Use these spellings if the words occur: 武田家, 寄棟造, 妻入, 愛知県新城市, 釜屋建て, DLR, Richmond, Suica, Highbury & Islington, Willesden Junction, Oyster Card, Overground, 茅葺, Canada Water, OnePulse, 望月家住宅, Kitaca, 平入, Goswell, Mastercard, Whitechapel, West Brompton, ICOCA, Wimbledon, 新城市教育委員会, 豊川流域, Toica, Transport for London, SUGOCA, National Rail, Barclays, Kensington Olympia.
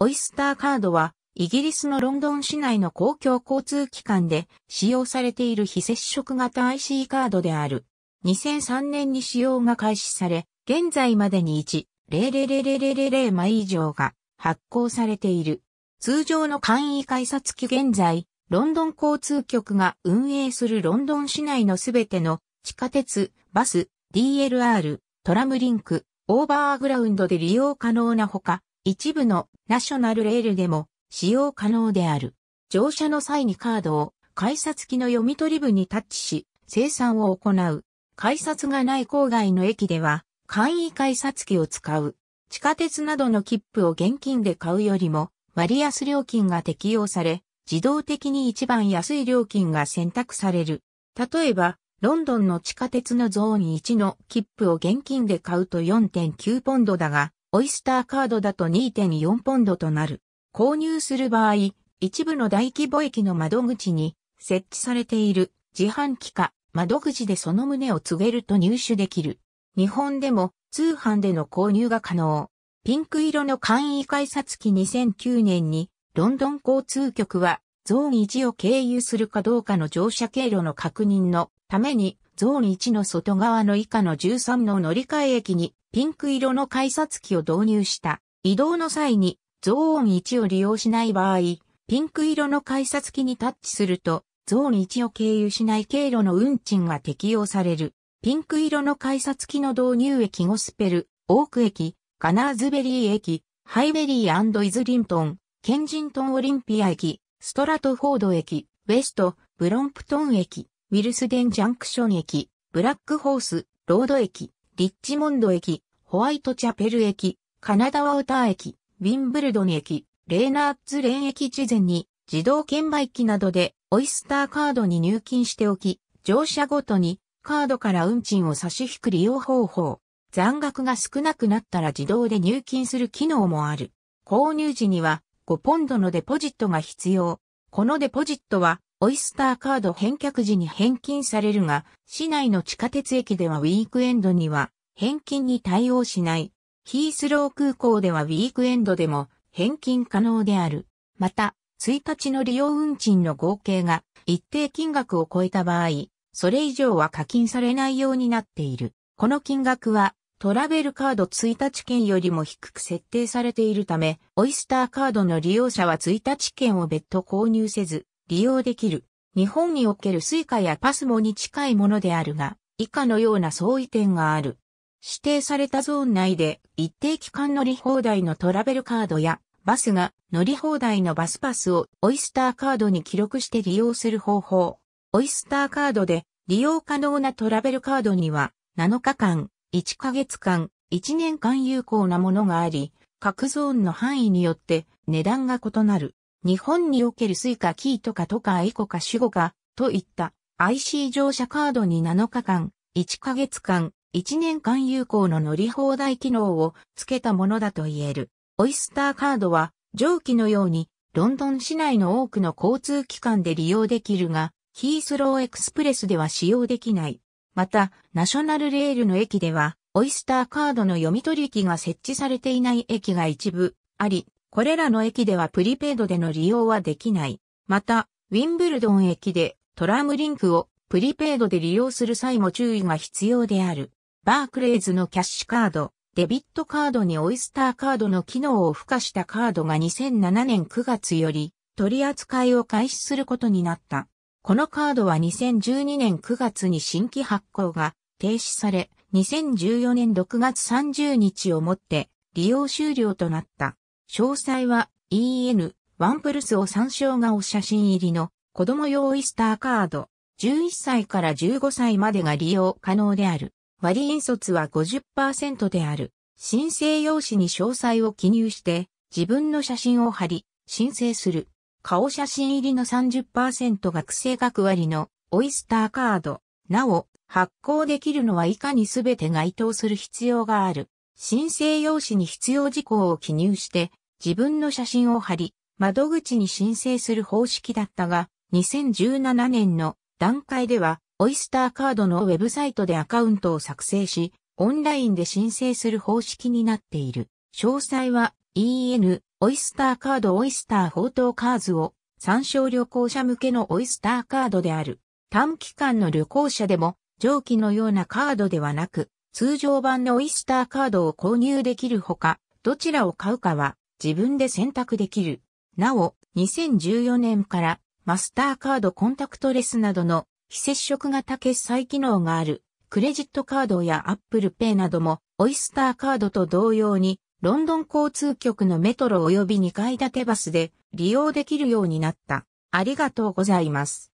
オイスターカードは、イギリスのロンドン市内の公共交通機関で使用されている非接触型 IC カードである。2003年に使用が開始され、現在までに1,000,000 枚以上が発行されている。通常の簡易改札機現在、ロンドン交通局が運営するロンドン市内のすべての地下鉄、バス、DLR、トラムリンク、オーバーグラウンドで利用可能なほか、一部のナショナルレールでも、使用可能である。乗車の際にカードを改札機の読み取り部にタッチし、精算を行う。改札がない郊外の駅では、簡易改札機を使う。地下鉄などの切符を現金で買うよりも、割安料金が適用され、自動的に一番安い料金が選択される。例えば、ロンドンの地下鉄のゾーン1の切符を現金で買うと 4.9 ポンドだが、オイスターカードだと 2.4 ポンドとなる。購入する場合、一部の大規模駅の窓口に設置されている自販機か窓口でその旨を告げると入手できる。日本でも通販での購入が可能。ピンク色の簡易改札機2009年にロンドン交通局はゾーン1を経由するかどうかの乗車経路の確認のためにゾーン1の外側の以下の13の乗り換え駅にピンク色の改札機を導入した。移動の際にゾーン1を利用しない場合、ピンク色の改札機にタッチすると、ゾーン1を経由しない経路の運賃が適用される。ピンク色の改札機の導入駅ゴスペル、オーク駅、ガナーズベリー駅、ハイベリー&イズリントン、ケンジントンオリンピア駅、ストラトフォード駅、ウェスト、ブロンプトン駅、ウィルスデンジャンクション駅、ブラックホース、ロード駅、リッチモンド駅、ホワイトチャペル駅、カナダワウター駅、ウィンブルドン駅、レーナーズレーン駅事前に自動券売機などでオイスターカードに入金しておき、乗車ごとにカードから運賃を差し引く利用方法。残額が少なくなったら自動で入金する機能もある。購入時には5ポンドのデポジットが必要。このデポジットはオイスターカード返却時に返金されるが、市内の地下鉄駅ではウィークエンドには返金に対応しない。ヒースロー空港ではウィークエンドでも返金可能である。また、1日の利用運賃の合計が一定金額を超えた場合、それ以上は課金されないようになっている。この金額はトラベルカード1日券よりも低く設定されているため、オイスターカードの利用者は1日券を別途購入せず利用できる。日本におけるSuicaやPasmoに近いものであるが、以下のような相違点がある。指定されたゾーン内で一定期間乗り放題のトラベルカードやバスが乗り放題のバスパスをオイスターカードに記録して利用する方法。オイスターカードで利用可能なトラベルカードには7日間、1ヶ月間、1年間有効なものがあり、各ゾーンの範囲によって値段が異なる。日本におけるSuica、Kitaca、Toica、ICOCA、SUGOCAといった IC 乗車カードに7日間、1ヶ月間、1年間有効の乗り放題機能を付けたものだと言える。オイスターカードは上記のようにロンドン市内の多くの交通機関で利用できるが、ヒースローエクスプレスでは使用できない。また、ナショナルレールの駅ではオイスターカードの読み取り機が設置されていない駅が一部あり、これらの駅ではプリペイドでの利用はできない。また、ウィンブルドン駅でトラムリンクをプリペイドで利用する際も注意が必要である。バークレイズのキャッシュカード、デビットカードにオイスターカードの機能を付加したカードが2007年9月より取り扱いを開始することになった。このカードは2012年9月に新規発行が停止され、2014年6月30日をもって利用終了となった。詳細は EN、ワンプルスを参照顔写真入りの子供用オイスターカード、11歳から15歳までが利用可能である。割引率は 50% である。申請用紙に詳細を記入して、自分の写真を貼り、申請する。顔写真入りの 30% 学生額割のオイスターカード。なお、発行できるのは以下にすべて該当する必要がある。申請用紙に必要事項を記入して、自分の写真を貼り、窓口に申請する方式だったが、2017年の段階では、オイスターカードのウェブサイトでアカウントを作成し、オンラインで申請する方式になっている。詳細は EN、オイスターカードオイスターフォートカーズを参照旅行者向けのオイスターカードである。短期間の旅行者でも上記のようなカードではなく通常版のオイスターカードを購入できるほか、どちらを買うかは自分で選択できる。なお、2014年からマスターカードコンタクトレスなどの非接触型決済機能があるクレジットカードや Apple Pay などもオイスターカードと同様にロンドン交通局のメトロ及び2階建てバスで利用できるようになった。ありがとうございます。